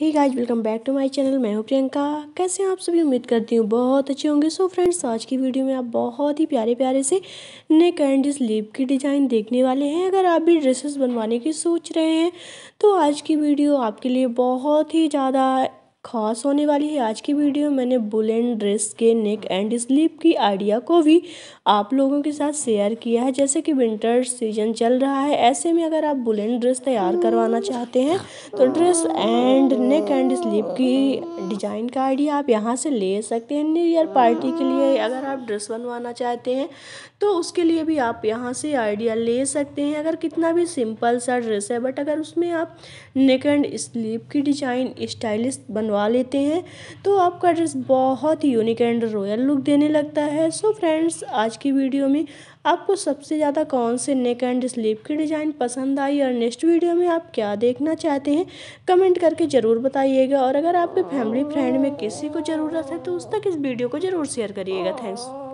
Hey guys welcome back to my channel. मैं हूं प्रियंका। कैसे हैं आप सभी? उम्मीद करती हूं बहुत अच्छे होंगे। सो फ्रेंड्स, आज की वीडियो में आप बहुत ही प्यारे प्यारे से नेक एंड स्लीव की डिज़ाइन देखने वाले हैं। अगर आप भी ड्रेसेस बनवाने की सोच रहे हैं तो आज की वीडियो आपके लिए बहुत ही ज़्यादा खास होने वाली है। आज की वीडियो मैंने बुलेन ड्रेस के नेक एंड स्लीव की आइडिया को भी आप लोगों के साथ शेयर किया है। जैसे कि विंटर सीजन चल रहा है, ऐसे में अगर आप बुलेन ड्रेस तैयार करवाना चाहते हैं तो dress and neck and sleeve की डिज़ाइन का आइडिया आप यहाँ से ले सकते हैं। न्यू ईयर पार्टी के लिए अगर आप ड्रेस बनवाना चाहते हैं तो उसके लिए भी आप यहाँ से आइडिया ले सकते हैं। अगर कितना भी सिंपल सा ड्रेस है बट अगर उसमें आप नेक एंड स्लीव की डिज़ाइन स्टाइलिश बनवा लेते हैं तो आपका ड्रेस बहुत ही यूनिक एंड रॉयल लुक देने लगता है। सो फ्रेंड्स, आज की वीडियो में आपको सबसे ज़्यादा कौन से नेक एंड स्लीव की डिज़ाइन पसंद आई और नेक्स्ट वीडियो में आप क्या देखना चाहते हैं कमेंट करके ज़रूर बताइएगा। और अगर आपके फैमिली फ्रेंड में किसी को ज़रूरत है तो उस तक इस वीडियो को ज़रूर शेयर करिएगा। थैंक्स।